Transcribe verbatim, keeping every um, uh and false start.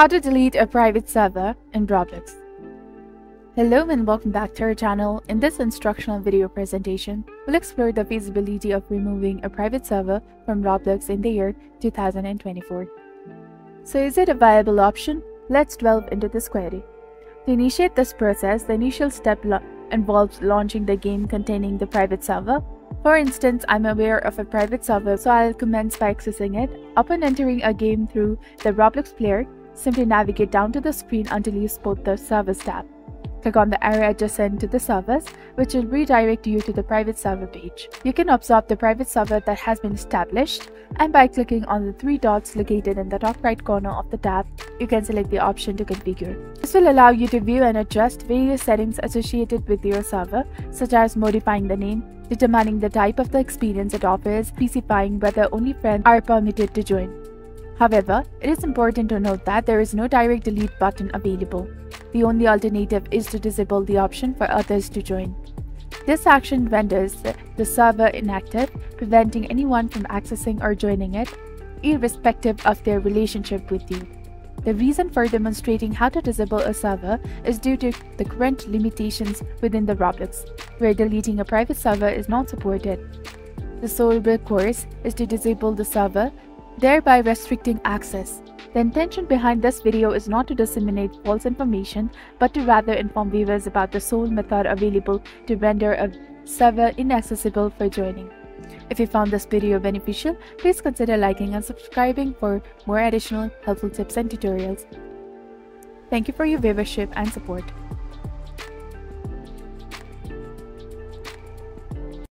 How to delete a private server in Roblox. Hello and welcome back to our channel. In this instructional video presentation, we'll explore the feasibility of removing a private server from Roblox in the year two thousand twenty-four. So is it a viable option? Let's delve into this query. To initiate this process, the initial step lo involves launching the game containing the private server. For instance, I'm aware of a private server, so I'll commence by accessing it. Upon entering a game through the Roblox player, simply navigate down to the screen until you spot the Servers tab. Click on the area adjacent to the servers, which will redirect you to the private server page. You can observe the private server that has been established, and by clicking on the three dots located in the top right corner of the tab, you can select the option to configure. This will allow you to view and adjust various settings associated with your server, such as modifying the name, determining the type of the experience it offers, specifying whether only friends are permitted to join. However, it is important to note that there is no direct delete button available. The only alternative is to disable the option for others to join. This action renders the server inactive, preventing anyone from accessing or joining it, irrespective of their relationship with you. The reason for demonstrating how to disable a server is due to the current limitations within the Roblox, where deleting a private server is not supported. The sole recourse is to disable the server, thereby restricting access. The intention behind this video is not to disseminate false information, but to rather inform viewers about the sole method available to render a server inaccessible for joining. If you found this video beneficial, please consider liking and subscribing for more additional helpful tips and tutorials. Thank you for your viewership and support.